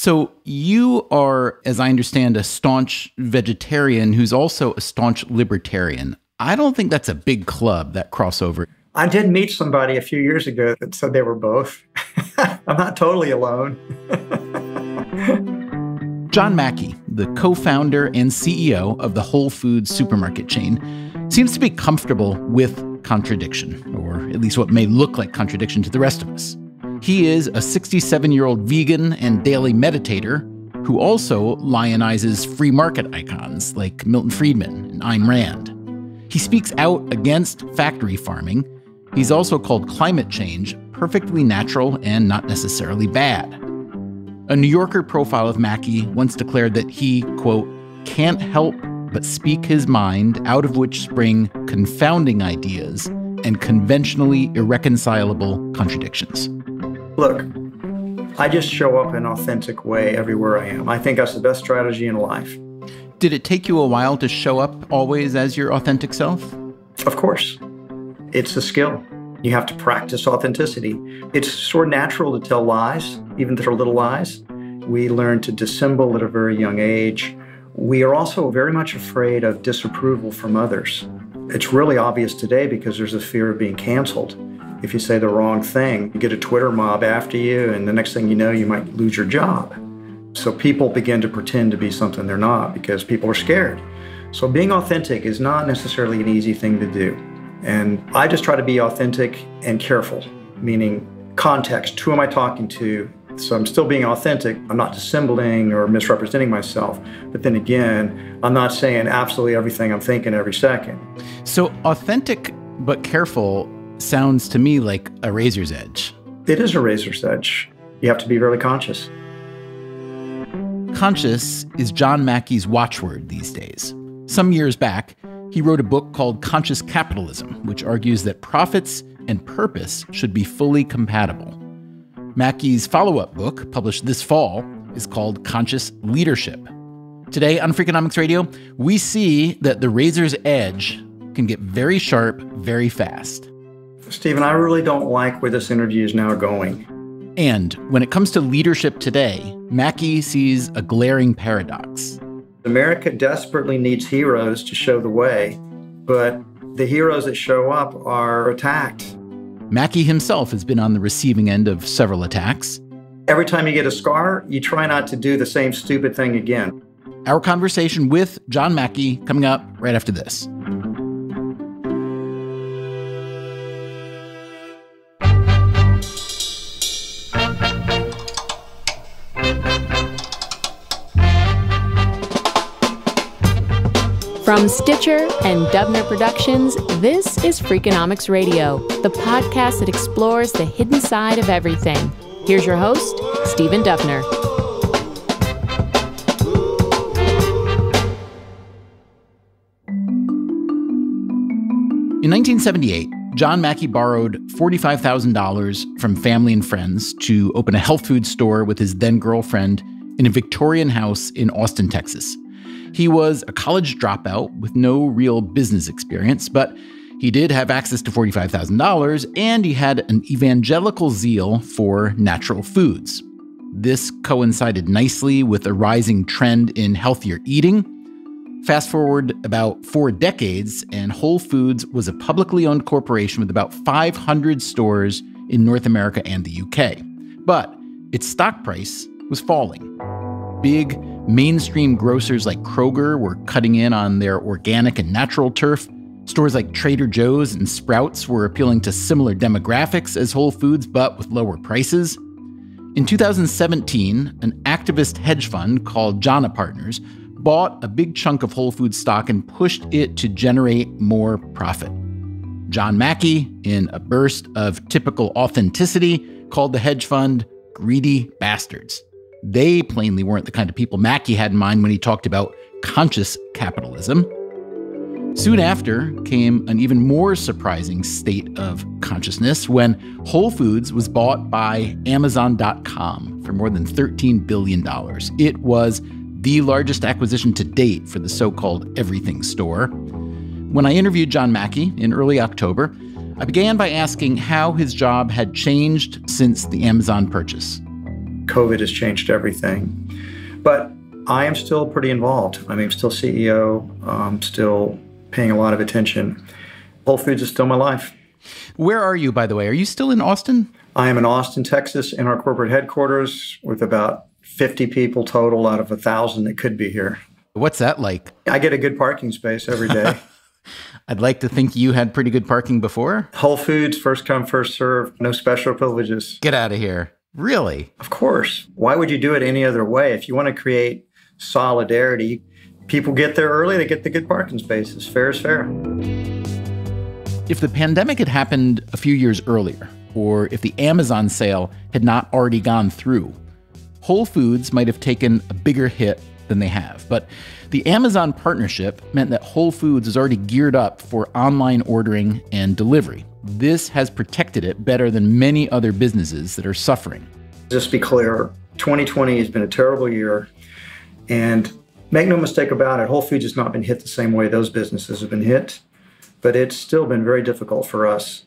So you are, as I understand, a staunch vegetarian who's also a staunch libertarian. I don't think that's a big club, that crossover. I did meet somebody a few years ago that said they were both. I'm not totally alone. John Mackey, the co-founder and CEO of the Whole Foods supermarket chain, seems to be comfortable with contradiction, or at least what may look like contradiction to the rest of us. He is a 67-year-old vegan and daily meditator who also lionizes free market icons like Milton Friedman and Ayn Rand. He speaks out against factory farming. He's also called climate change perfectly natural and not necessarily bad. A New Yorker profile of Mackey once declared that he, quote, can't help but speak his mind, out of which spring confounding ideas and conventionally irreconcilable contradictions. Look, I just show up in an authentic way everywhere I am. I think that's the best strategy in life. Did it take you a while to show up always as your authentic self? Of course. It's a skill. You have to practice authenticity. It's sort of natural to tell lies, even if they're little lies. We learn to dissemble at a very young age. We are also very much afraid of disapproval from others. It's really obvious today because there's a fear of being canceled. If you say the wrong thing, you get a Twitter mob after you, and the next thing you know, you might lose your job. So people begin to pretend to be something they're not because people are scared. So being authentic is not necessarily an easy thing to do. And I just try to be authentic and careful, meaning context. Who am I talking to? So I'm still being authentic. I'm not dissembling or misrepresenting myself. But then again, I'm not saying absolutely everything I'm thinking every second. So authentic but careful sounds to me like a razor's edge. It is a razor's edge. You have to be really conscious. Conscious is John Mackey's watchword these days. Some years back, he wrote a book called Conscious Capitalism, which argues that profits and purpose should be fully compatible. Mackey's follow-up book, published this fall, is called Conscious Leadership. Today on Freakonomics Radio, we see that the razor's edge can get very sharp very fast. Stephen, I really don't like where this interview is now going. And when it comes to leadership today, Mackey sees a glaring paradox. America desperately needs heroes to show the way, but the heroes that show up are attacked. Mackey himself has been on the receiving end of several attacks. Every time you get a scar, you try not to do the same stupid thing again. Our conversation with John Mackey coming up right after this. From Stitcher and Dubner Productions, this is Freakonomics Radio, the podcast that explores the hidden side of everything. Here's your host, Stephen Dubner. In 1978, John Mackey borrowed $45,000 from family and friends to open a health food store with his then-girlfriend in a Victorian house in Austin, Texas. He was a college dropout with no real business experience, but he did have access to $45,000, and he had an evangelical zeal for natural foods. This coincided nicely with a rising trend in healthier eating. Fast forward about 4 decades, and Whole Foods was a publicly owned corporation with about 500 stores in North America and the UK. But its stock price was falling. Big, mainstream grocers like Kroger were cutting in on their organic and natural turf. Stores like Trader Joe's and Sprouts were appealing to similar demographics as Whole Foods, but with lower prices. In 2017, an activist hedge fund called Jana Partners bought a big chunk of Whole Foods stock and pushed it to generate more profit. John Mackey, in a burst of typical authenticity, called the hedge fund greedy bastards. They plainly weren't the kind of people Mackey had in mind when he talked about conscious capitalism. Soon after came an even more surprising state of consciousness when Whole Foods was bought by Amazon.com for more than $13 billion. It was the largest acquisition to date for the so-called everything store. When I interviewed John Mackey in early October, I began by asking how his job had changed since the Amazon purchase. COVID has changed everything. But I am still pretty involved. I mean, I'm still CEO, I'm still paying a lot of attention. Whole Foods is still my life. Where are you, by the way? Are you still in Austin? I am in Austin, Texas, in our corporate headquarters with about 50 people total out of 1,000 that could be here. What's that like? I get a good parking space every day. I'd like to think you had pretty good parking before. Whole Foods, first come, first serve, no special privileges. Get out of here. Really? Of course. Why would you do it any other way? If you want to create solidarity, people get there early, they get the good parking spaces. Fair is fair. If the pandemic had happened a few years earlier, or if the Amazon sale had not already gone through, Whole Foods might have taken a bigger hit than they have. But the Amazon partnership meant that Whole Foods is already geared up for online ordering and delivery. This has protected it better than many other businesses that are suffering. Just be clear, 2020 has been a terrible year. And make no mistake about it, Whole Foods has not been hit the same way those businesses have been hit. But it's still been very difficult for us.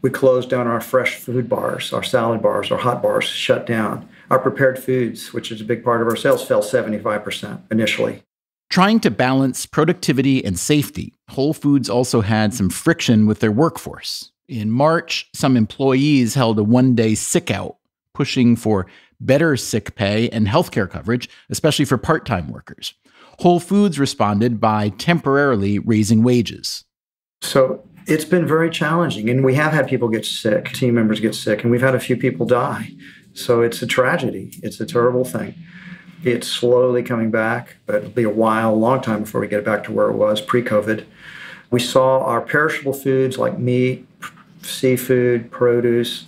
We closed down our fresh food bars, our salad bars, our hot bars shut down. Our prepared foods, which is a big part of our sales, fell 75% initially. Trying to balance productivity and safety, Whole Foods also had some friction with their workforce. In March, some employees held a one-day sick out, pushing for better sick pay and healthcare coverage, especially for part-time workers. Whole Foods responded by temporarily raising wages. So it's been very challenging, and we have had people get sick, team members get sick, and we've had a few people die. So it's a tragedy. It's a terrible thing. It's slowly coming back, but it'll be a while, a long time before we get back to where it was pre-COVID. We saw our perishable foods like meat, seafood, produce,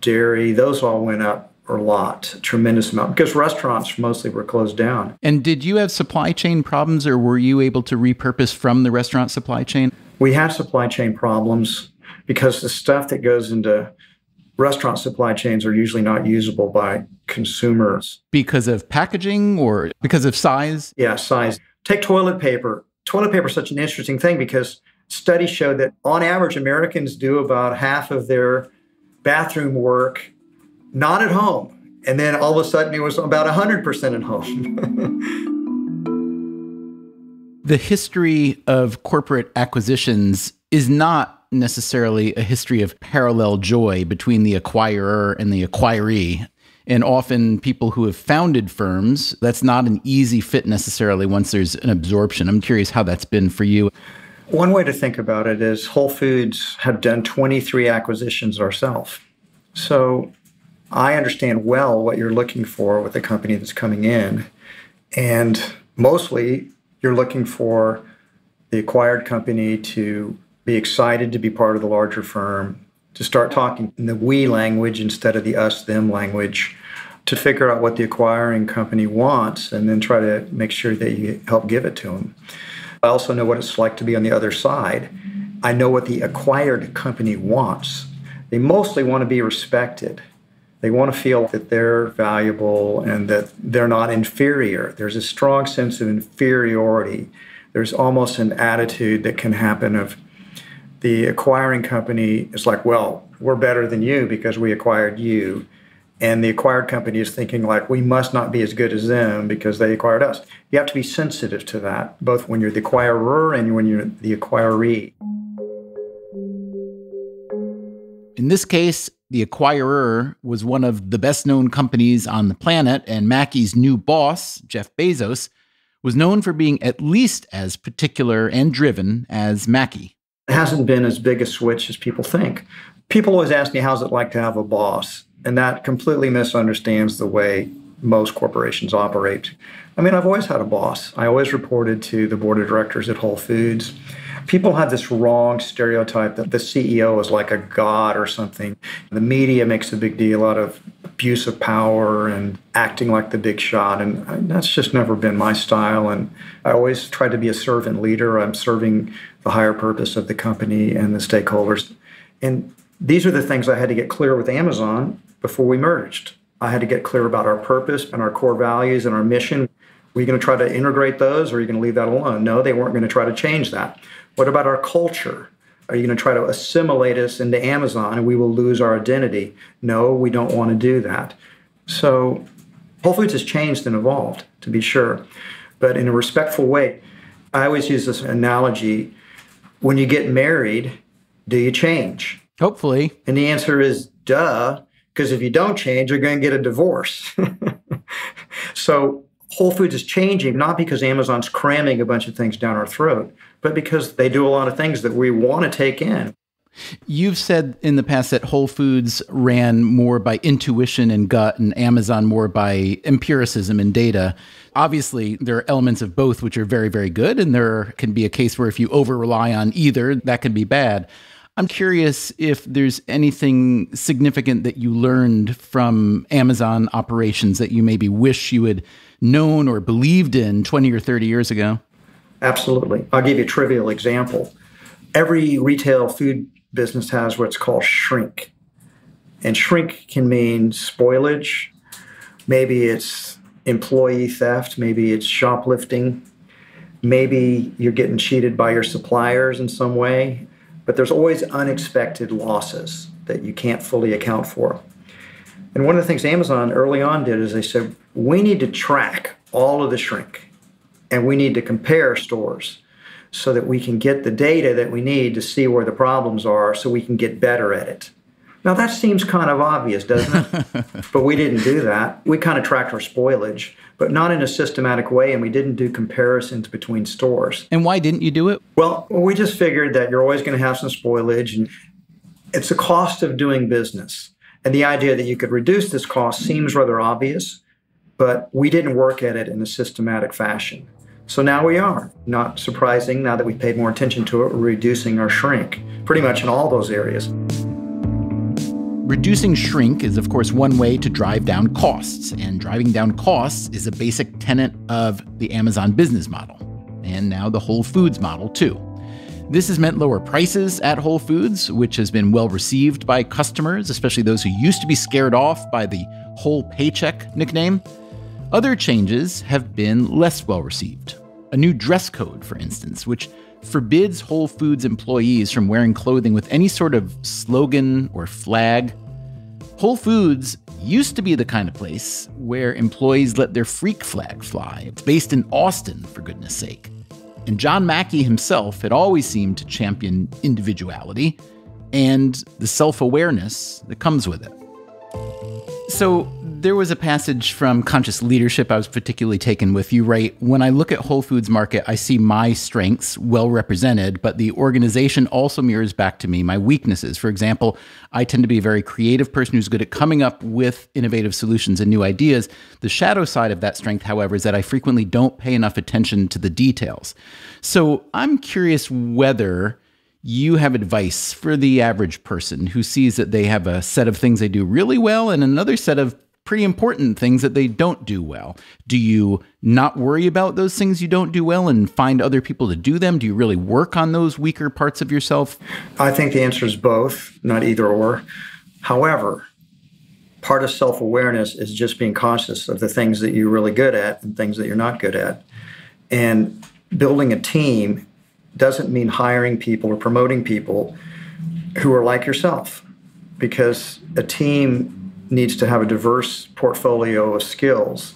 dairy, those all went up a lot, a tremendous amount, because restaurants mostly were closed down. And did you have supply chain problems, or were you able to repurpose from the restaurant supply chain? We have supply chain problems because the stuff that goes into restaurant supply chains are usually not usable by consumers. Because of packaging or because of size? Yeah, size. Take toilet paper. Toilet paper is such an interesting thing because studies show that on average, Americans do about half of their bathroom work not at home. And then all of a sudden, it was about 100% at home. The history of corporate acquisitions is not necessarily a history of parallel joy between the acquirer and the acquiree. And often people who have founded firms, that's not an easy fit necessarily once there's an absorption. I'm curious how that's been for you. One way to think about it is Whole Foods have done 23 acquisitions ourselves. So I understand well what you're looking for with a company that's coming in. And mostly you're looking for the acquired company to be excited to be part of the larger firm, to start talking in the we language instead of the us, them language, to figure out what the acquiring company wants and then try to make sure that you help give it to them. I also know what it's like to be on the other side. I know what the acquired company wants. They mostly want to be respected. They want to feel that they're valuable and that they're not inferior. There's a strong sense of inferiority. There's almost an attitude that can happen of the acquiring company is like, well, we're better than you because we acquired you. And the acquired company is thinking like, we must not be as good as them because they acquired us. You have to be sensitive to that, both when you're the acquirer and when you're the acquiree. In this case, the acquirer was one of the best-known companies on the planet, and Mackey's new boss, Jeff Bezos, was known for being at least as particular and driven as Mackey. It hasn't been as big a switch as people think. People always ask me, how's it like to have a boss? And that completely misunderstands the way most corporations operate. I mean, I've always had a boss. I always reported to the board of directors at Whole Foods. People have this wrong stereotype that the CEO is like a god or something. The media makes a big deal out of abuse of power and acting like the big shot. And that's just never been my style. And I always try to be a servant leader. I'm serving the higher purpose of the company and the stakeholders. And these are the things I had to get clear with Amazon before we merged. I had to get clear about our purpose and our core values and our mission. Were you going to try to integrate those or are you going to leave that alone? No, they weren't going to try to change that. What about our culture? Are you going to try to assimilate us into Amazon and we will lose our identity? No, we don't want to do that. So Whole Foods has changed and evolved, to be sure, but in a respectful way. I always use this analogy. When you get married, do you change? Hopefully. And the answer is duh, because if you don't change, you're going to get a divorce. So Whole Foods is changing, not because Amazon's cramming a bunch of things down our throat, but because they do a lot of things that we want to take in. You've said in the past that Whole Foods ran more by intuition and gut and Amazon more by empiricism and data. Obviously, there are elements of both which are very, very good, and there can be a case where if you over-rely on either, that can be bad. I'm curious if there's anything significant that you learned from Amazon operations that you maybe wish you had known or believed in 20 or 30 years ago. Absolutely. I'll give you a trivial example. Every retail food business has what's called shrink. And shrink can mean spoilage. Maybe it's employee theft. Maybe it's shoplifting. Maybe you're getting cheated by your suppliers in some way. But there's always unexpected losses that you can't fully account for. And one of the things Amazon early on did is they said, we need to track all of the shrink, and we need to compare stores so that we can get the data that we need to see where the problems are so we can get better at it. Now, that seems kind of obvious, doesn't it? But we didn't do that. We kind of tracked our spoilage, but not in a systematic way, and we didn't do comparisons between stores. And why didn't you do it? Well, we just figured that you're always going to have some spoilage, and it's the cost of doing business. And the idea that you could reduce this cost seems rather obvious, but we didn't work at it in a systematic fashion. So now we are. Not surprising, now that we paid more attention to it, we're reducing our shrink pretty much in all those areas. Reducing shrink is, of course, one way to drive down costs, and driving down costs is a basic tenet of the Amazon business model, and now the Whole Foods model, too. This has meant lower prices at Whole Foods, which has been well received by customers, especially those who used to be scared off by the whole paycheck nickname. Other changes have been less well received. A new dress code, for instance, which forbids Whole Foods employees from wearing clothing with any sort of slogan or flag. Whole Foods used to be the kind of place where employees let their freak flag fly. It's based in Austin, for goodness sake. And John Mackey himself had always seemed to champion individuality and the self-awareness that comes with it. So there was a passage from Conscious Leadership I was particularly taken with. You write, when I look at Whole Foods Market, I see my strengths well represented, but the organization also mirrors back to me my weaknesses. For example, I tend to be a very creative person who's good at coming up with innovative solutions and new ideas. The shadow side of that strength, however, is that I frequently don't pay enough attention to the details. So I'm curious whether you have advice for the average person who sees that they have a set of things they do really well and another set of pretty important things that they don't do well. Do you not worry about those things you don't do well and find other people to do them? Do you really work on those weaker parts of yourself? I think the answer is both, not either or. However, part of self-awareness is just being conscious of the things that you're really good at and things that you're not good at. And building a team doesn't mean hiring people or promoting people who are like yourself, because a team needs to have a diverse portfolio of skills.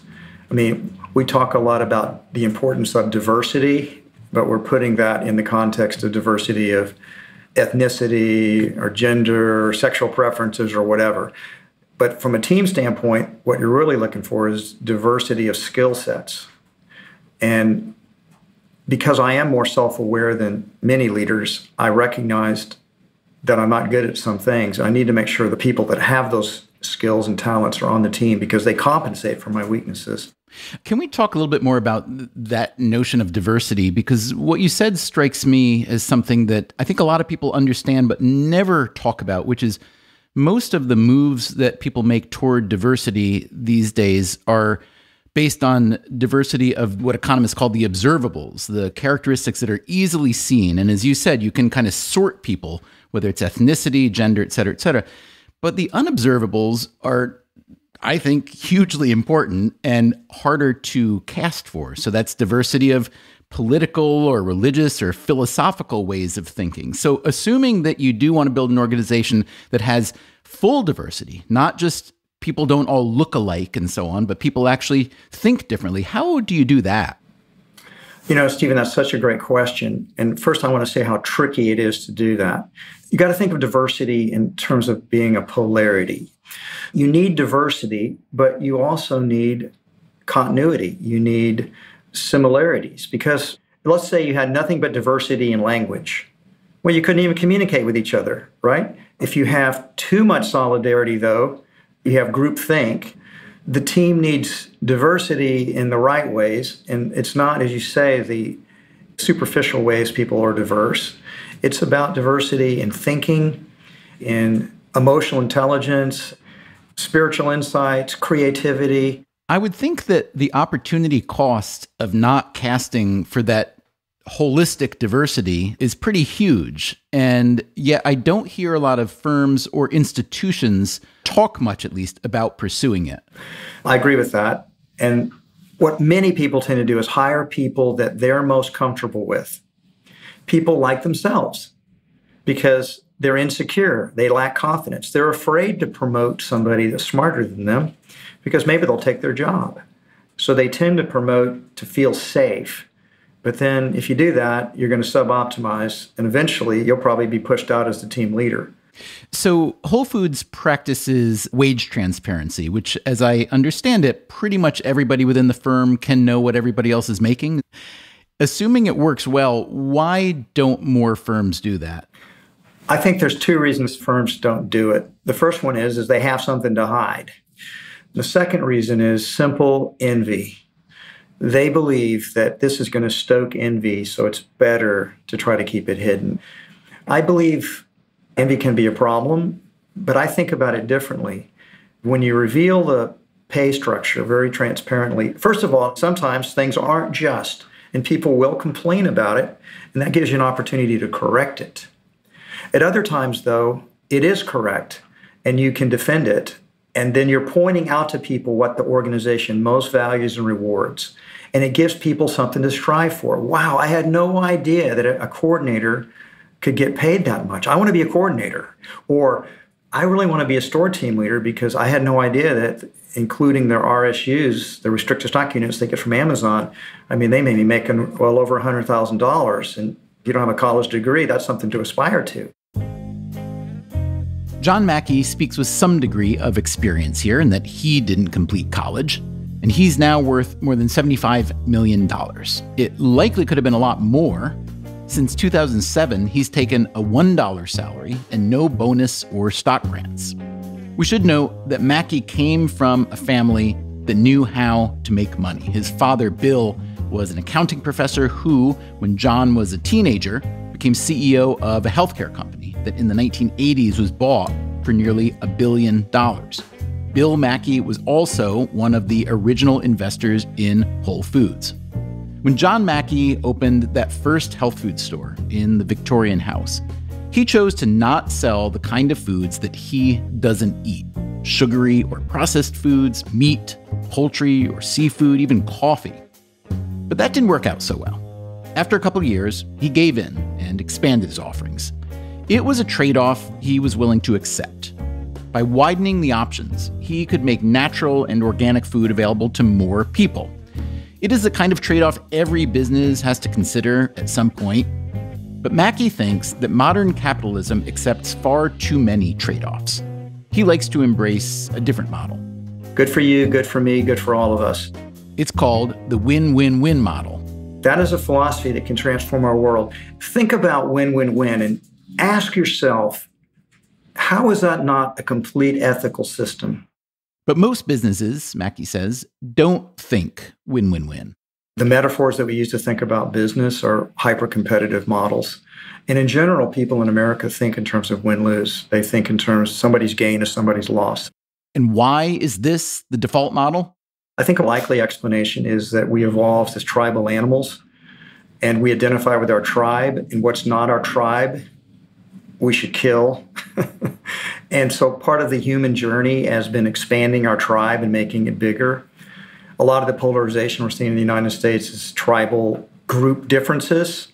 I mean, we talk a lot about the importance of diversity, but we're putting that in the context of diversity of ethnicity or gender or sexual preferences or whatever. But from a team standpoint, what you're really looking for is diversity of skill sets. And because I am more self-aware than many leaders, I recognized that I'm not good at some things. I need to make sure the people that have those skills and talents are on the team because they compensate for my weaknesses. Can we talk a little bit more about that notion of diversity? Because what you said strikes me as something that I think a lot of people understand but never talk about, which is most of the moves that people make toward diversity these days are based on diversity of what economists call the observables, the characteristics that are easily seen. And as you said, you can kind of sort people, whether it's ethnicity, gender, et cetera, et cetera. But the unobservables are, I think, hugely important and harder to cast for. So that's diversity of political or religious or philosophical ways of thinking. So assuming that you do want to build an organization that has full diversity, not just people don't all look alike and so on, but people actually think differently. How do you do that? You know, Stephen, that's such a great question. And first, I want to say how tricky it is to do that. You got to think of diversity in terms of being a polarity. You need diversity, but you also need continuity. You need similarities, because let's say you had nothing but diversity in language. Well, you couldn't even communicate with each other, right? If you have too much solidarity, though, you have groupthink. The team needs diversity in the right ways, and it's not, as you say, the superficial ways people are diverse. It's about diversity in thinking, in emotional intelligence, spiritual insights, creativity. I would think that the opportunity cost of not casting for that holistic diversity is pretty huge. And yet I don't hear a lot of firms or institutions talk much, at least, about pursuing it. I agree with that. And what many people tend to do is hire people that they're most comfortable with. People like themselves because they're insecure. They lack confidence. They're afraid to promote somebody that's smarter than them because maybe they'll take their job. So they tend to promote to feel safe. But then if you do that, you're going to sub-optimize, and eventually you'll probably be pushed out as the team leader. So Whole Foods practices wage transparency, which, as I understand it, pretty much everybody within the firm can know what everybody else is making. Assuming it works well, why don't more firms do that? I think there's two reasons firms don't do it. The first one is they have something to hide. The second reason is simple envy. They believe that this is going to stoke envy, so it's better to try to keep it hidden. I believe envy can be a problem, but I think about it differently. When you reveal the pay structure very transparently, first of all, sometimes things aren't just, and people will complain about it, and that gives you an opportunity to correct it. At other times, though, it is correct, and you can defend it, and then you're pointing out to people what the organization most values and rewards. And it gives people something to strive for. Wow, I had no idea that a coordinator could get paid that much. I want to be a coordinator. Or I really want to be a store team leader because I had no idea that, including their RSUs, the restricted stock units they get from Amazon, I mean, they may be making well over $100,000. And if you don't have a college degree, that's something to aspire to. John Mackey speaks with some degree of experience here in that he didn't complete college, and he's now worth more than $75 million. It likely could have been a lot more. Since 2007, he's taken a $1 salary and no bonus or stock grants. We should note that Mackey came from a family that knew how to make money. His father, Bill, was an accounting professor who, when John was a teenager, became CEO of a healthcare company that in the 1980s was bought for nearly $1 billion. Bill Mackey was also one of the original investors in Whole Foods. When John Mackey opened that first health food store in the Victorian house, he chose to not sell the kind of foods that he doesn't eat, sugary or processed foods, meat, poultry or seafood, even coffee. But that didn't work out so well. After a couple years, he gave in and expanded his offerings. It was a trade-off he was willing to accept. By widening the options, he could make natural and organic food available to more people. It is the kind of trade-off every business has to consider at some point. But Mackey thinks that modern capitalism accepts far too many trade-offs. He likes to embrace a different model. Good for you, good for me, good for all of us. It's called the win-win-win model. That is a philosophy that can transform our world. Think about win-win-win and ask yourself, how is that not a complete ethical system? But most businesses, Mackey says, don't think win-win-win. The metaphors that we use to think about business are hyper-competitive models. And in general, people in America think in terms of win-lose. They think in terms of somebody's gain or somebody's loss. And why is this the default model? I think a likely explanation is that we evolved as tribal animals, and we identify with our tribe, and what's not our tribe we should kill. And so part of the human journey has been expanding our tribe and making it bigger. A lot of the polarization we're seeing in the United States is tribal group differences.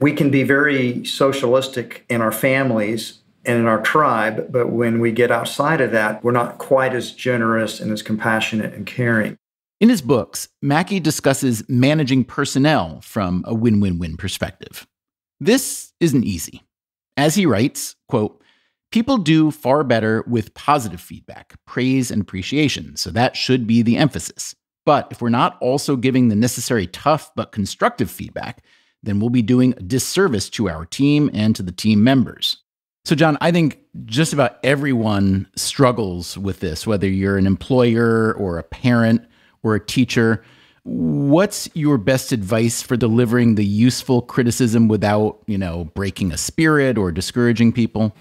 We can be very socialistic in our families and in our tribe, but when we get outside of that, we're not quite as generous and as compassionate and caring. In his books, Mackey discusses managing personnel from a win-win-win perspective. This isn't easy. As he writes, quote, "People do far better with positive feedback, praise, and appreciation, so that should be the emphasis. But if we're not also giving the necessary tough but constructive feedback, then we'll be doing a disservice to our team and to the team members." So, John, I think just about everyone struggles with this, whether you're an employer or a parent or a teacher. What's your best advice for delivering the useful criticism without, breaking a spirit or discouraging people?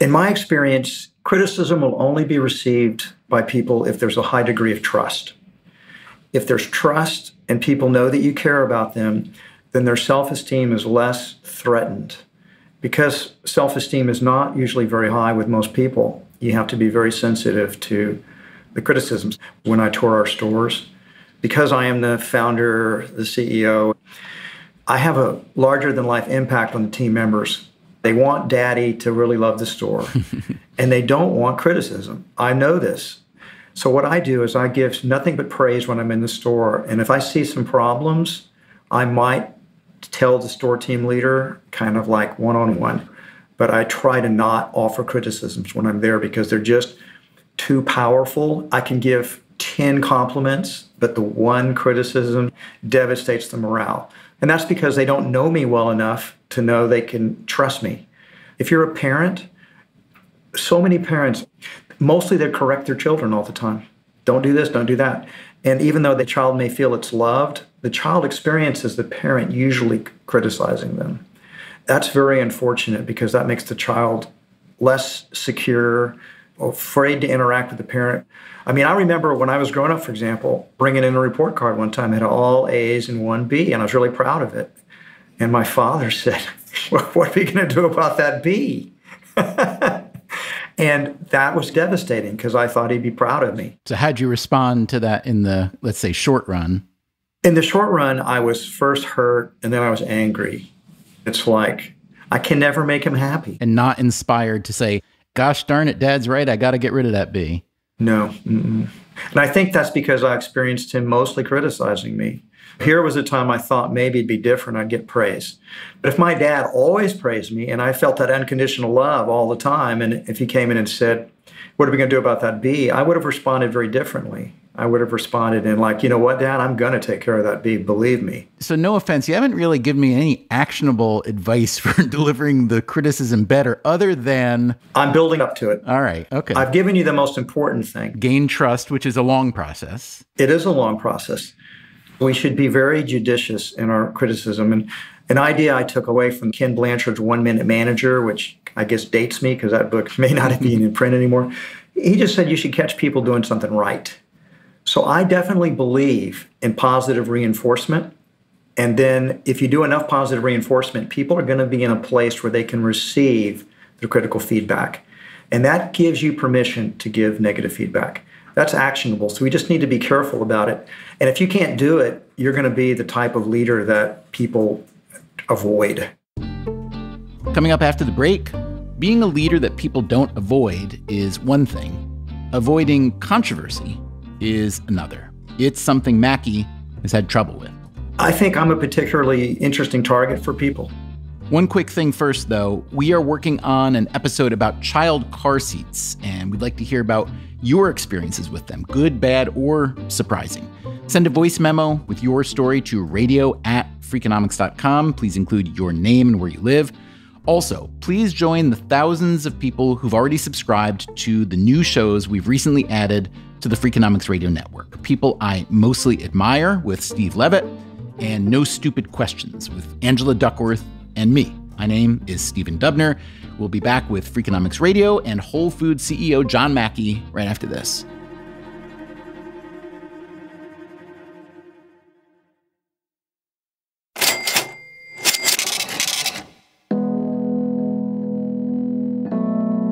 In my experience, criticism will only be received by people if there's a high degree of trust. If there's trust and people know that you care about them, then their self-esteem is less threatened. Because self-esteem is not usually very high with most people, you have to be very sensitive to the criticisms. When I tour our stores, because I am the founder, the CEO, I have a larger-than-life impact on the team members. They want daddy to really love the store, and they don't want criticism. I know this. So what I do is I give nothing but praise when I'm in the store, and if I see some problems, I might tell the store team leader kind of like one-on-one, but I try to not offer criticisms when I'm there because they're just too powerful. I can give 10 compliments, but the one criticism devastates the morale. And that's because they don't know me well enough to know they can trust me. If you're a parent, so many parents, mostly they correct their children all the time. Don't do this, don't do that. And even though the child may feel it's loved, the child experiences the parent usually criticizing them. That's very unfortunate because that makes the child less secure, afraid to interact with the parent. I mean, I remember when I was growing up, for example, bringing in a report card one time. I had all A's and one B, and I was really proud of it. And my father said, "What are you going to do about that B?" And that was devastating because I thought he'd be proud of me. So how'd you respond to that in the, let's say, short run? In the short run, I was first hurt and then I was angry. It's like, I can never make him happy. And not inspired to say, "Gosh darn it, Dad's right, I got to get rid of that B." No. Mm-mm. And I think that's because I experienced him mostly criticizing me. Here was a time I thought maybe it'd be different, I'd get praise. But if my dad always praised me and I felt that unconditional love all the time, and if he came in and said, "What are we going to do about that B?" I would have responded very differently. I would have responded in like, "You know what, Dad, I'm going to take care of that B, believe me." So no offense, you haven't really given me any actionable advice for delivering the criticism better other than... I'm building up to it. All right. Okay. I've given you the most important thing. Gain trust, which is a long process. It is a long process. We should be very judicious in our criticism. And an idea I took away from Ken Blanchard's One Minute Manager, which I guess dates me because that book may not be in print anymore. He just said you should catch people doing something right. So I definitely believe in positive reinforcement. And then if you do enough positive reinforcement, people are going to be in a place where they can receive the critical feedback. And that gives you permission to give negative feedback. That's actionable. So we just need to be careful about it. And if you can't do it, you're going to be the type of leader that people avoid. Coming up after the break, being a leader that people don't avoid is one thing. Avoiding controversy is another. It's something Mackey has had trouble with. I think I'm a particularly interesting target for people. One quick thing first, though. We are working on an episode about child car seats, and we'd like to hear about your experiences with them, good, bad, or surprising. Send a voice memo with your story to radio@freakonomics.com. Please include your name and where you live. Also, please join the thousands of people who've already subscribed to the new shows we've recently added to the Freakonomics Radio Network. People I Mostly Admire with Steve Levitt and No Stupid Questions with Angela Duckworth and me. My name is Stephen Dubner. We'll be back with Freakonomics Radio and Whole Foods CEO John Mackey right after this.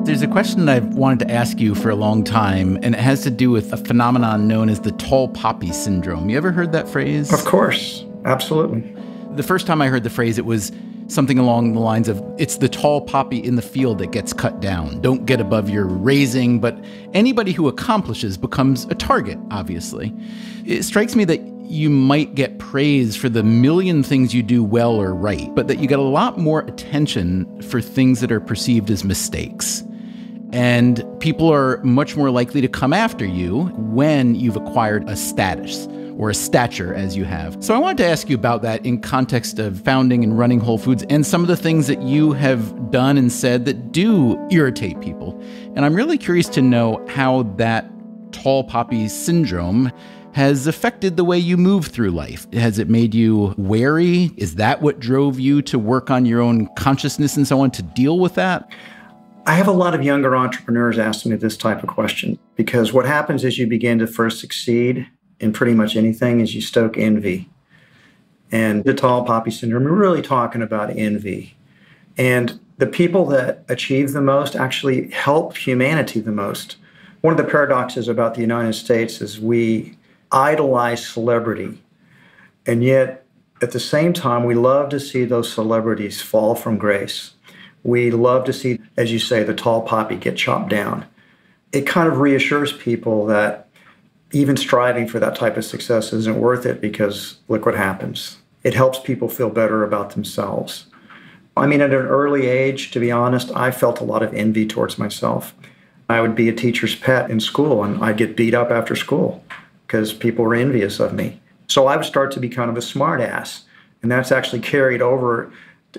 There's a question I've wanted to ask you for a long time, and it has to do with a phenomenon known as the tall poppy syndrome. You ever heard that phrase? Of course. Absolutely. The first time I heard the phrase, it was something along the lines of, it's the tall poppy in the field that gets cut down. Don't get above your raising, but anybody who accomplishes becomes a target, obviously. It strikes me that you might get praise for the million things you do well or right, but that you get a lot more attention for things that are perceived as mistakes. And people are much more likely to come after you when you've acquired a status or a stature as you have. So I wanted to ask you about that in context of founding and running Whole Foods and some of the things that you have done and said that do irritate people. And I'm really curious to know how that tall poppy syndrome has affected the way you move through life. Has it made you wary? Is that what drove you to work on your own consciousness and so on to deal with that? I have a lot of younger entrepreneurs asking me this type of question, because what happens is you begin to first succeed in pretty much anything is you stoke envy. And the tall poppy syndrome, we're really talking about envy. And the people that achieve the most actually help humanity the most. One of the paradoxes about the United States is we idolize celebrity, and yet at the same time we love to see those celebrities fall from grace. We love to see, as you say, the tall poppy get chopped down. It kind of reassures people that even striving for that type of success isn't worth it, because look what happens. It helps people feel better about themselves. I mean, at an early age, to be honest, I felt a lot of envy towards myself. I would be a teacher's pet in school, and I'd get beat up after school because people were envious of me. So I would start to be kind of a smartass, and that's actually carried over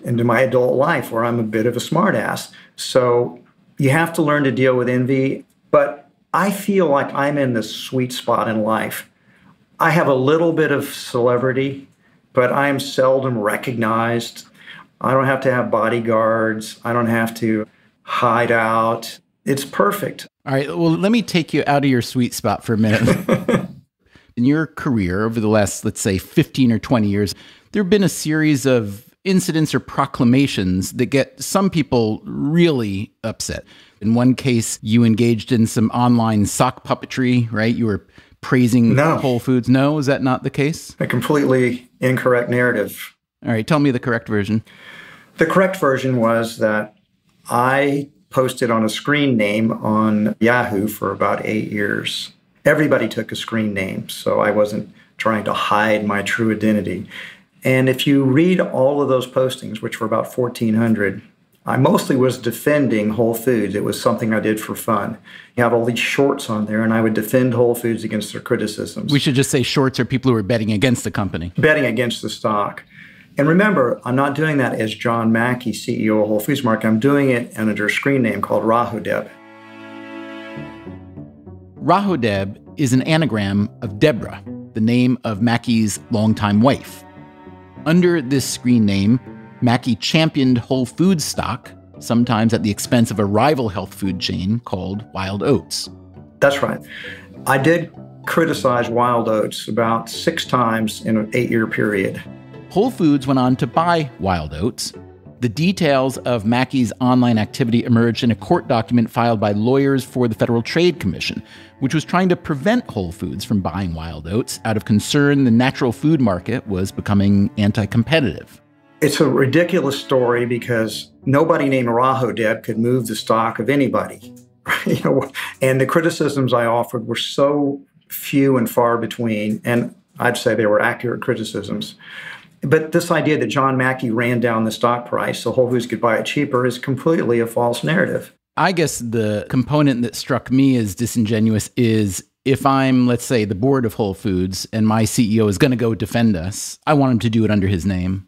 into my adult life, where I'm a bit of a smartass. So you have to learn to deal with envy, but I feel like I'm in the sweet spot in life. I have a little bit of celebrity, but I am seldom recognized. I don't have to have bodyguards. I don't have to hide out. It's perfect. All right, well, let me take you out of your sweet spot for a minute. In your career over the last, let's say, 15 or 20 years, there have been a series of incidents or proclamations that get some people really upset. In one case, you engaged in some online sock puppetry, right? You were praising Whole Foods. No, is that not the case? A completely incorrect narrative. All right, tell me the correct version. The correct version was that I posted on a screen name on Yahoo for about 8 years. Everybody took a screen name, so I wasn't trying to hide my true identity. And if you read all of those postings, which were about 1,400, I mostly was defending Whole Foods. It was something I did for fun. You have all these shorts on there, and I would defend Whole Foods against their criticisms. We should just say shorts are people who are betting against the company. Betting against the stock. And remember, I'm not doing that as John Mackey, CEO of Whole Foods Market. I'm doing it under a screen name called Rahodeb. Rahodeb is an anagram of Deborah, the name of Mackey's longtime wife. Under this screen name, Mackey championed Whole Foods stock, sometimes at the expense of a rival health food chain called Wild Oats. That's right. I did criticize Wild Oats about 6 times in an 8-year period. Whole Foods went on to buy Wild Oats. The details of Mackey's online activity emerged in a court document filed by lawyers for the Federal Trade Commission, which was trying to prevent Whole Foods from buying Wild Oats out of concern the natural food market was becoming anti-competitive. It's a ridiculous story, because nobody named Rahodeb could move the stock of anybody. You know, and the criticisms I offered were so few and far between, and I'd say they were accurate criticisms. But this idea that John Mackey ran down the stock price so Whole Foods could buy it cheaper is completely a false narrative. I guess the component that struck me as disingenuous is, if I'm, let's say, the board of Whole Foods and my CEO is going to go defend us, I want him to do it under his name.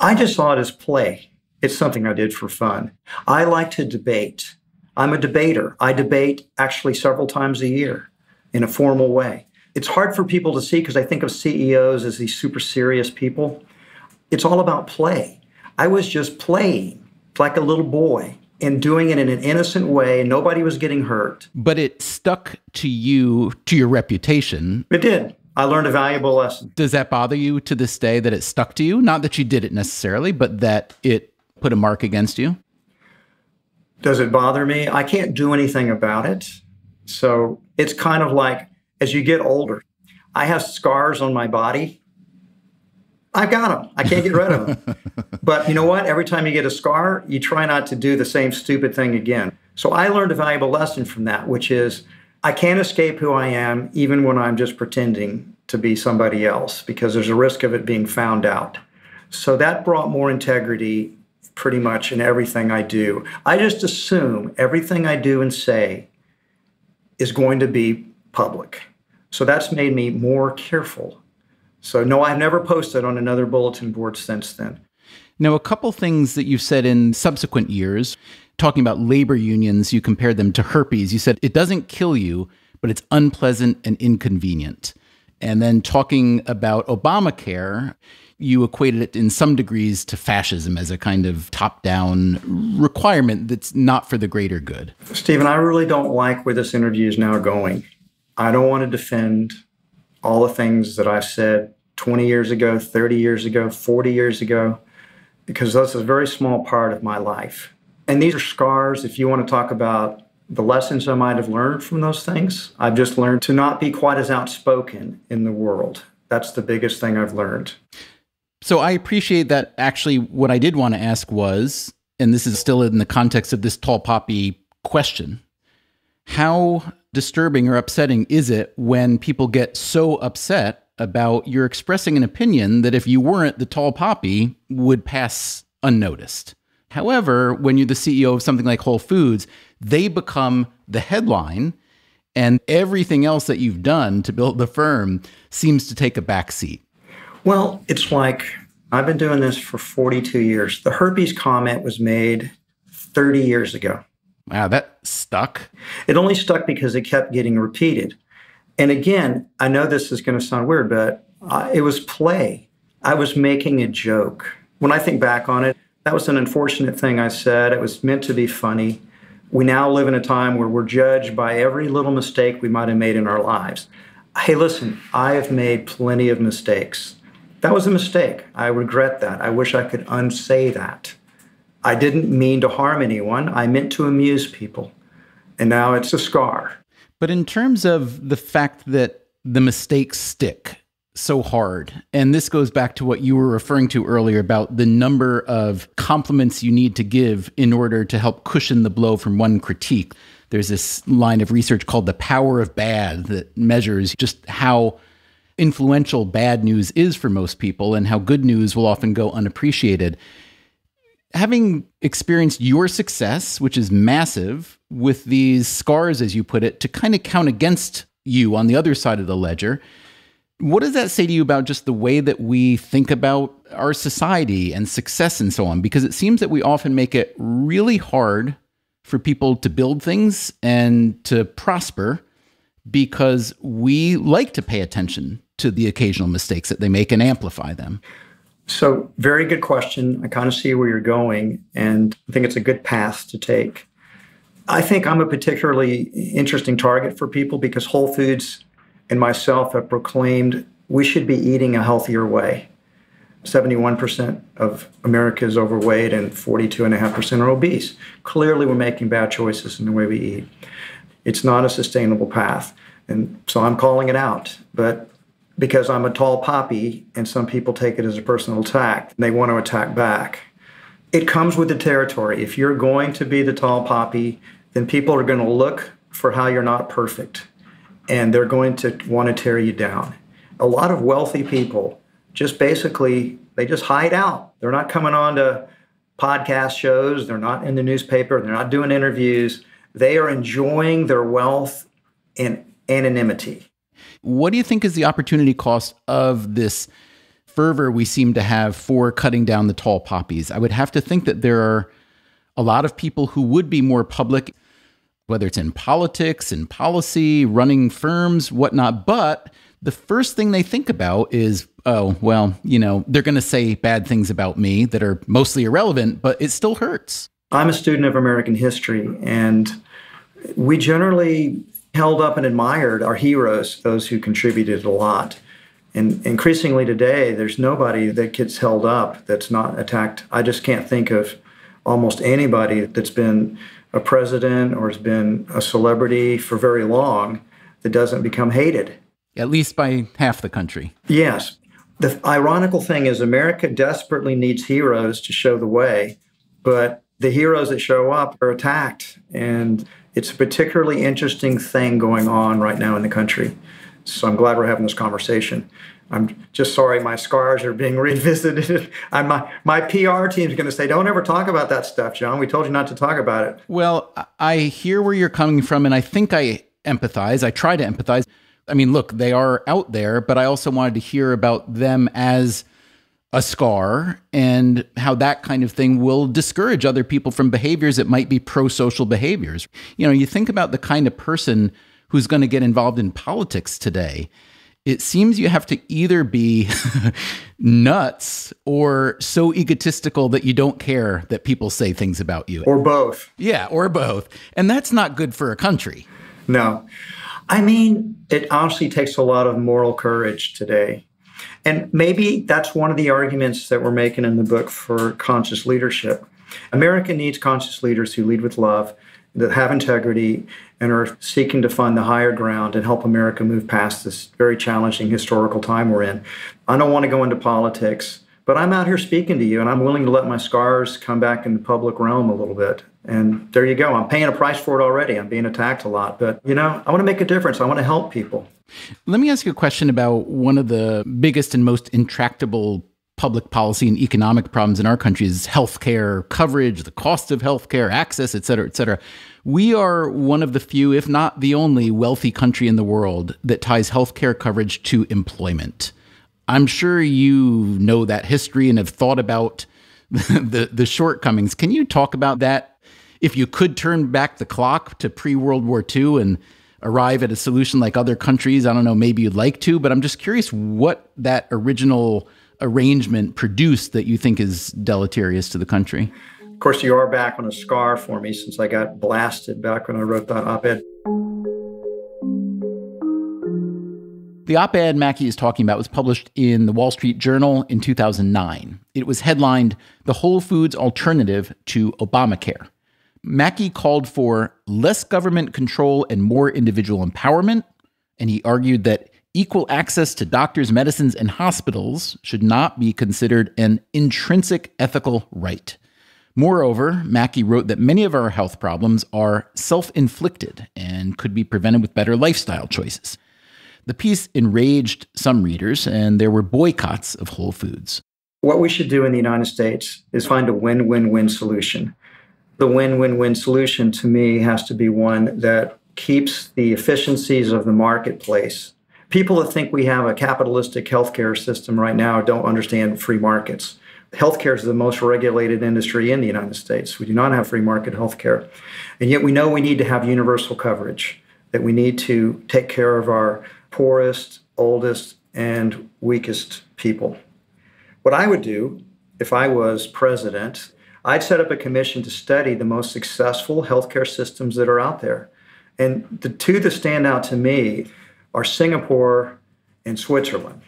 I just saw it as play. It's something I did for fun. I like to debate. I'm a debater. I debate actually several times a year in a formal way. It's hard for people to see, because I think of CEOs as these super serious people. It's all about play. I was just playing like a little boy and doing it in an innocent way. Nobody was getting hurt. But it stuck to you, to your reputation. It did. I learned a valuable lesson. Does that bother you to this day that it stuck to you? Not that you did it necessarily, but that it put a mark against you? Does it bother me? I can't do anything about it. So it's kind of like, as you get older, I have scars on my body. I've got them. I can't get rid of them. But you know what? Every time you get a scar, you try not to do the same stupid thing again. So I learned a valuable lesson from that, which is I can't escape who I am, even when I'm just pretending to be somebody else, because there's a risk of it being found out. So that brought more integrity pretty much in everything I do. I just assume everything I do and say is going to be public. So that's made me more careful. So no, I've never posted on another bulletin board since then. Now, a couple things that you've said in subsequent years, talking about labor unions, you compared them to herpes. You said it doesn't kill you, but it's unpleasant and inconvenient. And then talking about Obamacare, you equated it in some degrees to fascism as a kind of top-down requirement that's not for the greater good. Stephen, I really don't like where this interview is now going. I don't want to defend all the things that I've said 20 years ago, 30 years ago, 40 years ago, because that's a very small part of my life. And these are scars. If you want to talk about the lessons I might have learned from those things, I've just learned to not be quite as outspoken in the world. That's the biggest thing I've learned. So I appreciate that. Actually, what I did want to ask was, and this is still in the context of this tall poppy question, how disturbing or upsetting is it when people get so upset about you're expressing an opinion that if you weren't, the tall poppy would pass unnoticed? However, when you're the CEO of something like Whole Foods, they become the headline, and everything else that you've done to build the firm seems to take a back seat. Well, it's like I've been doing this for 42 years. The herpes comment was made 30 years ago. Wow, that stuck. It only stuck because it kept getting repeated. And again, I know this is going to sound weird, but it was play. I was making a joke. When I think back on it, that was an unfortunate thing I said. It was meant to be funny. We now live in a time where we're judged by every little mistake we might have made in our lives. Hey, listen, I have made plenty of mistakes. That was a mistake. I regret that. I wish I could unsay that. I didn't mean to harm anyone. I meant to amuse people. And now it's a scar. But in terms of the fact that the mistakes stick so hard, and this goes back to what you were referring to earlier about the number of compliments you need to give in order to help cushion the blow from one critique. There's this line of research called the power of bad that measures just how influential bad news is for most people and how good news will often go unappreciated. Having experienced your success, which is massive, with these scars, as you put it, to kind of count against you on the other side of the ledger, what does that say to you about just the way that we think about our society and success and so on? Because it seems that we often make it really hard for people to build things and to prosper because we like to pay attention to the occasional mistakes that they make and amplify them. So very good question. I kind of see where you're going, and I think it's a good path to take. I think I'm a particularly interesting target for people because Whole Foods and myself have proclaimed we should be eating a healthier way. 71% of America is overweight and 42.5% are obese. Clearly, we're making bad choices in the way we eat. It's not a sustainable path. And so I'm calling it out. But because I'm a tall poppy and some people take it as a personal attack, they want to attack back. It comes with the territory. If you're going to be the tall poppy, then people are going to look for how you're not perfect. And they're going to want to tear you down. A lot of wealthy people just basically, they just hide out. They're not coming on to podcast shows. They're not in the newspaper. They're not doing interviews. They are enjoying their wealth and anonymity. What do you think is the opportunity cost of this fervor we seem to have for cutting down the tall poppies? I would have to think that there are a lot of people who would be more public, whether it's in politics, in policy, running firms, whatnot. But the first thing they think about is, oh, well, you know, they're going to say bad things about me that are mostly irrelevant, but it still hurts. I'm a student of American history, and we generally held up and admired our heroes, those who contributed a lot. And increasingly today, there's nobody that gets held up that's not attacked. I just can't think of almost anybody that's been a president or has been a celebrity for very long that doesn't become hated. At least by half the country. Yes. The ironical thing is America desperately needs heroes to show the way, but the heroes that show up are attacked. And it's a particularly interesting thing going on right now in the country. So I'm glad we're having this conversation. I'm just sorry my scars are being revisited. My PR team is going to say, don't ever talk about that stuff, John. We told you not to talk about it. Well, I hear where you're coming from, and I think I empathize. I try to empathize. I mean, look, they are out there, but I also wanted to hear about them as a scar and how that kind of thing will discourage other people from behaviors that might be pro-social behaviors. You know, you think about the kind of person who's going to get involved in politics today. It seems you have to either be nuts or so egotistical that you don't care that people say things about you. Or both. Yeah, or both. And that's not good for a country. No. I mean, it honestly takes a lot of moral courage today. And maybe that's one of the arguments that we're making in the book for conscious leadership. America needs conscious leaders who lead with love, that have integrity, and are seeking to find the higher ground and help America move past this very challenging historical time we're in. I don't want to go into politics, but I'm out here speaking to you, and I'm willing to let my scars come back in the public realm a little bit. And there you go. I'm paying a price for it already. I'm being attacked a lot. But, you know, I want to make a difference. I want to help people. Let me ask you a question about one of the biggest and most intractable public policy and economic problems in our country is healthcare coverage, the cost of healthcare, access, et cetera, et cetera. We are one of the few, if not the only, wealthy country in the world that ties healthcare coverage to employment. I'm sure you know that history and have thought about the shortcomings. Can you talk about that? If you could turn back the clock to pre-World War II and arrive at a solution like other countries, I don't know, maybe you'd like to, but I'm just curious what that original arrangement produced that you think is deleterious to the country? Of course, you are back on a scar for me since I got blasted back when I wrote that op-ed. The op-ed Mackey is talking about was published in the Wall Street Journal in 2009. It was headlined, "The Whole Foods Alternative to Obamacare." Mackey called for less government control and more individual empowerment, and he argued that equal access to doctors, medicines, and hospitals should not be considered an intrinsic ethical right. Moreover, Mackey wrote that many of our health problems are self-inflicted and could be prevented with better lifestyle choices. The piece enraged some readers, and there were boycotts of Whole Foods. What we should do in the United States is find a win-win-win solution. The win-win-win solution, to me, has to be one that keeps the efficiencies of the marketplace. People that think we have a capitalistic healthcare system right now don't understand free markets. Healthcare is the most regulated industry in the United States. We do not have free market healthcare. And yet we know we need to have universal coverage, that we need to take care of our poorest, oldest, and weakest people. What I would do if I was president, I'd set up a commission to study the most successful healthcare systems that are out there. And the two that stand out to me are Singapore and Switzerland.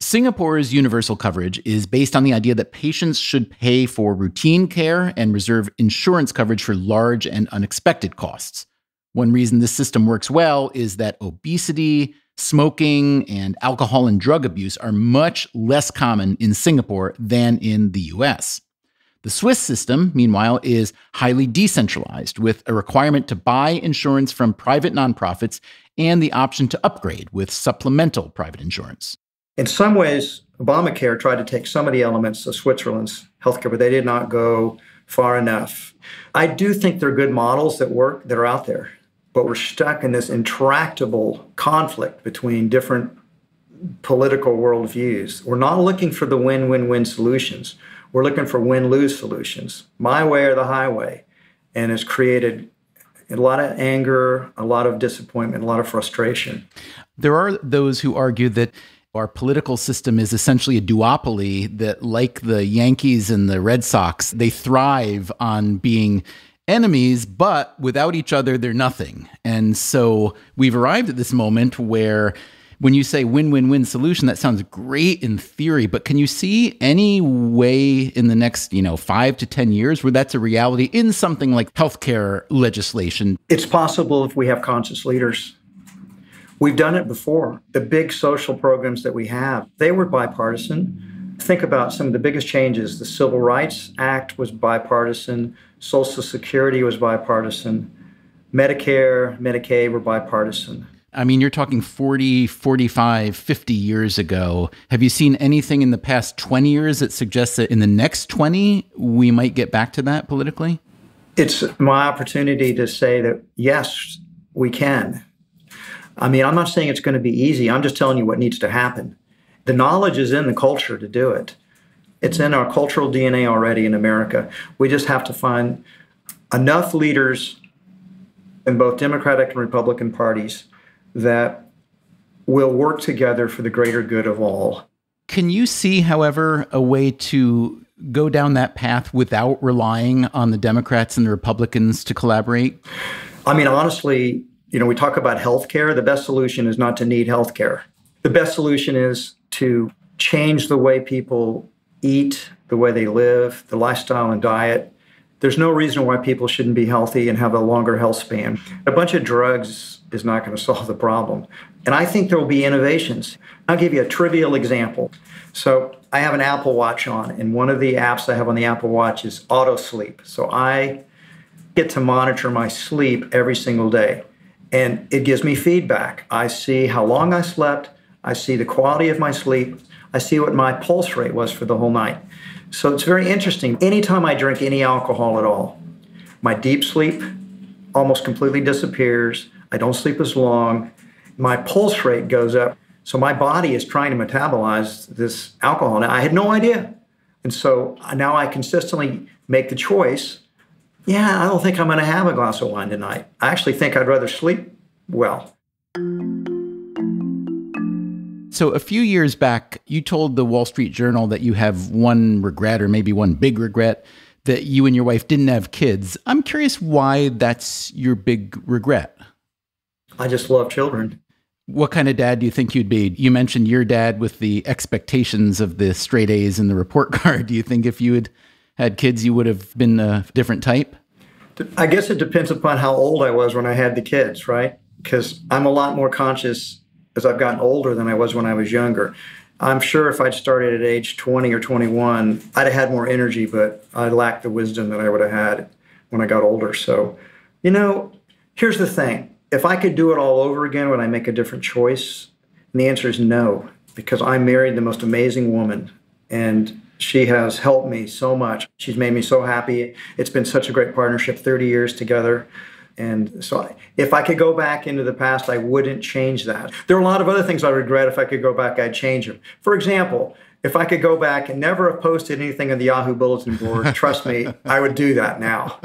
Singapore's universal coverage is based on the idea that patients should pay for routine care and reserve insurance coverage for large and unexpected costs. One reason this system works well is that obesity, smoking, and alcohol and drug abuse are much less common in Singapore than in the US. The Swiss system, meanwhile, is highly decentralized, with a requirement to buy insurance from private nonprofits and the option to upgrade with supplemental private insurance. In some ways, Obamacare tried to take some of the elements of Switzerland's healthcare, but they did not go far enough. I do think there are good models that work that are out there, but we're stuck in this intractable conflict between different political worldviews. We're not looking for the win-win-win solutions. We're looking for win-lose solutions, my way or the highway, and it's created a lot of anger, a lot of disappointment, a lot of frustration. There are those who argue that our political system is essentially a duopoly, that like the Yankees and the Red Sox, they thrive on being enemies, but without each other, they're nothing. And so we've arrived at this moment where when you say win-win-win solution, that sounds great in theory, but can you see any way in the next, 5 to 10 years where that's a reality in something like healthcare legislation? It's possible if we have conscious leaders. We've done it before. The big social programs that we have, they were bipartisan. Think about some of the biggest changes. The Civil Rights Act was bipartisan. Social Security was bipartisan. Medicare, Medicaid were bipartisan. I mean, you're talking 40, 45, 50 years ago. Have you seen anything in the past 20 years that suggests that in the next 20, we might get back to that politically? It's my opportunity to say that, yes, we can. I mean, I'm not saying it's going to be easy. I'm just telling you what needs to happen. The knowledge is in the culture to do it. It's in our cultural DNA already in America. We just have to find enough leaders in both Democratic and Republican parties that will work together for the greater good of all. Can you see, however, a way to go down that path without relying on the Democrats and the Republicans to collaborate? I mean, honestly, you know, we talk about healthcare. The best solution is not to need healthcare. The best solution is to change the way people eat, the way they live, the lifestyle and diet. There's no reason why people shouldn't be healthy and have a longer health span. A bunch of drugs is not going to solve the problem. And I think there will be innovations. I'll give you a trivial example. So I have an Apple Watch on, and one of the apps I have on the Apple Watch is AutoSleep. So I get to monitor my sleep every single day, and it gives me feedback. I see how long I slept. I see the quality of my sleep. I see what my pulse rate was for the whole night. So it's very interesting. Anytime I drink any alcohol at all, my deep sleep almost completely disappears. I don't sleep as long. My pulse rate goes up. So my body is trying to metabolize this alcohol. Now, I had no idea. And so now I consistently make the choice, yeah, I don't think I'm going to have a glass of wine tonight. I actually think I'd rather sleep well. So a few years back, you told the Wall Street Journal that you have one regret, or maybe one big regret, that you and your wife didn't have kids. I'm curious why that's your big regret. I just love children. What kind of dad do you think you'd be? You mentioned your dad with the expectations of the straight A's and the report card. Do you think if you had had kids, you would have been a different type? I guess it depends upon how old I was when I had the kids, right? Because I'm a lot more conscious as I've gotten older than I was when I was younger. I'm sure if I'd started at age 20 or 21, I'd have had more energy, but I lacked the wisdom that I would have had when I got older. So, you know, here's the thing. If I could do it all over again, would I make a different choice? And the answer is no, because I married the most amazing woman, and she has helped me so much. She's made me so happy. It's been such a great partnership, 30 years together. And so if I could go back into the past, I wouldn't change that. There are a lot of other things I regret. If I could go back, I'd change them. For example, if I could go back and never have posted anything on the Yahoo bulletin board, trust me, I would do that now.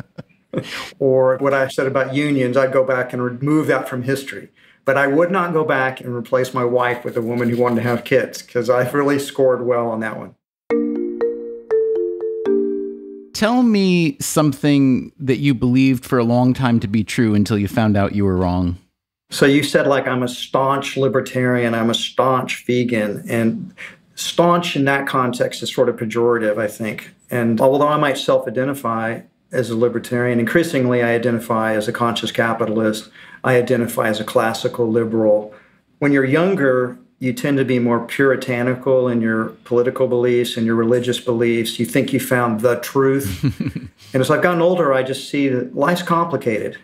Or what I said about unions, I'd go back and remove that from history. But I would not go back and replace my wife with a woman who wanted to have kids, because I've really scored well on that one. Tell me something that you believed for a long time to be true until you found out you were wrong. So you said, like, I'm a staunch libertarian, I'm a staunch vegan, and staunch in that context is sort of pejorative, I think. And although I might self-identify as a libertarian, increasingly I identify as a conscious capitalist, I identify as a classical liberal. When you're younger, you tend to be more puritanical in your political beliefs and your religious beliefs. You think you found the truth. And as I've gotten older, I just see that life's complicated.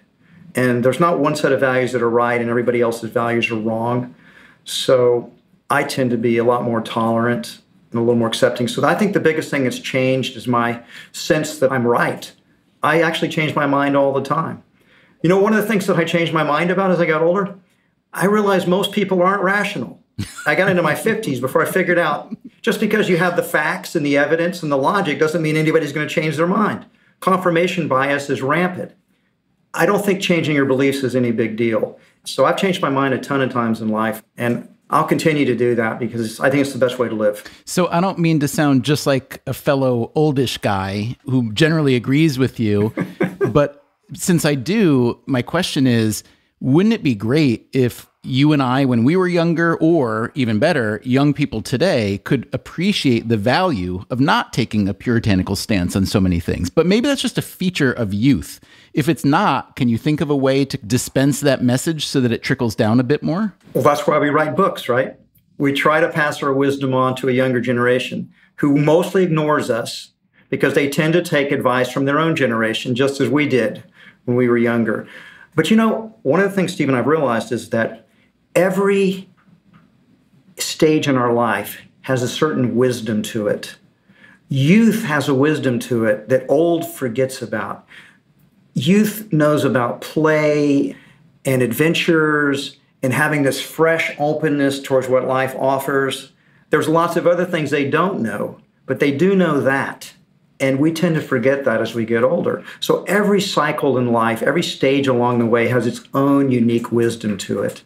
And there's not one set of values that are right and everybody else's values are wrong. So I tend to be a lot more tolerant and a little more accepting. So I think the biggest thing that's changed is my sense that I'm right. I actually change my mind all the time. You know, one of the things that I changed my mind about as I got older, I realized most people aren't rational. I got into my 50s before I figured out just because you have the facts and the evidence and the logic doesn't mean anybody's going to change their mind. Confirmation bias is rampant. I don't think changing your beliefs is any big deal. So I've changed my mind a ton of times in life, and I'll continue to do that because I think it's the best way to live. So I don't mean to sound just like a fellow oldish guy who generally agrees with you, but since I do, my question is, wouldn't it be great if you and I, when we were younger, or even better, young people today, could appreciate the value of not taking a puritanical stance on so many things? But maybe that's just a feature of youth. If it's not, can you think of a way to dispense that message so that it trickles down a bit more? Well, that's why we write books, right? We try to pass our wisdom on to a younger generation who mostly ignores us because they tend to take advice from their own generation, just as we did when we were younger. But you know, one of the things, Stephen, I've realized is that every stage in our life has a certain wisdom to it. Youth has a wisdom to it that old forgets about. Youth knows about play and adventures and having this fresh openness towards what life offers. There's lots of other things they don't know, but they do know that. And we tend to forget that as we get older. So every cycle in life, every stage along the way has its own unique wisdom to it.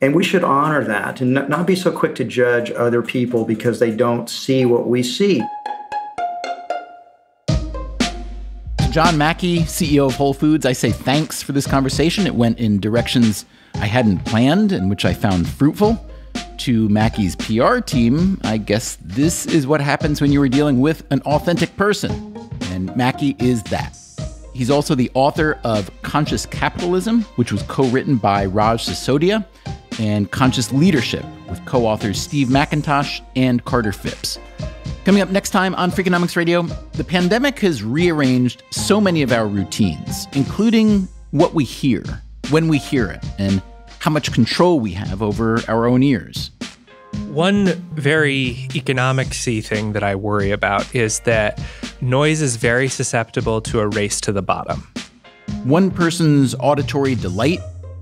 And we should honor that and not be so quick to judge other people because they don't see what we see. John Mackey, CEO of Whole Foods, I say thanks for this conversation. It went in directions I hadn't planned and which I found fruitful. To Mackey's PR team, I guess this is what happens when you are dealing with an authentic person. And Mackey is that. He's also the author of Conscious Capitalism, which was co-written by Raj Sisodia, and Conscious Leadership with co-authors Steve McIntosh and Carter Phipps. Coming up next time on Freakonomics Radio, the pandemic has rearranged so many of our routines, including what we hear, when we hear it, and how much control we have over our own ears. One very economics-y thing that I worry about is that noise is very susceptible to a race to the bottom. One person's auditory delight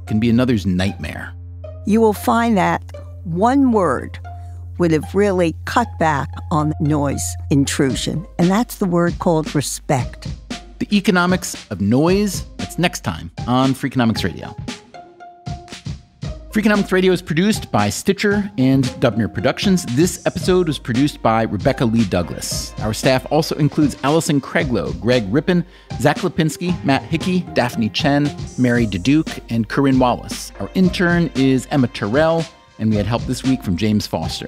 can be another's nightmare. You will find that one word would have really cut back on noise intrusion. And that's the word called respect. The economics of noise, that's next time on Freakonomics Radio. Freakonomics Radio is produced by Stitcher and Dubner Productions. This episode was produced by Rebecca Lee Douglas. Our staff also includes Allison Craiglow, Greg Rippin, Zach Lipinski, Matt Hickey, Daphne Chen, Mary DeDuke, and Corinne Wallace. Our intern is Emma Terrell, and we had help this week from James Foster.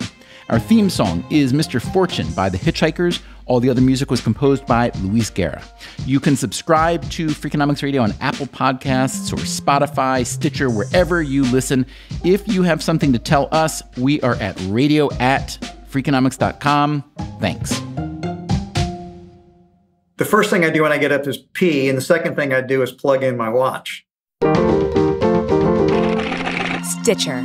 Our theme song is Mr. Fortune by the Hitchhikers. All the other music was composed by Luis Guerra. You can subscribe to Freakonomics Radio on Apple Podcasts or Spotify, Stitcher, wherever you listen. If you have something to tell us, we are at radio@freakonomics.com. Thanks. The first thing I do when I get up is pee, and the second thing I do is plug in my watch. Stitcher.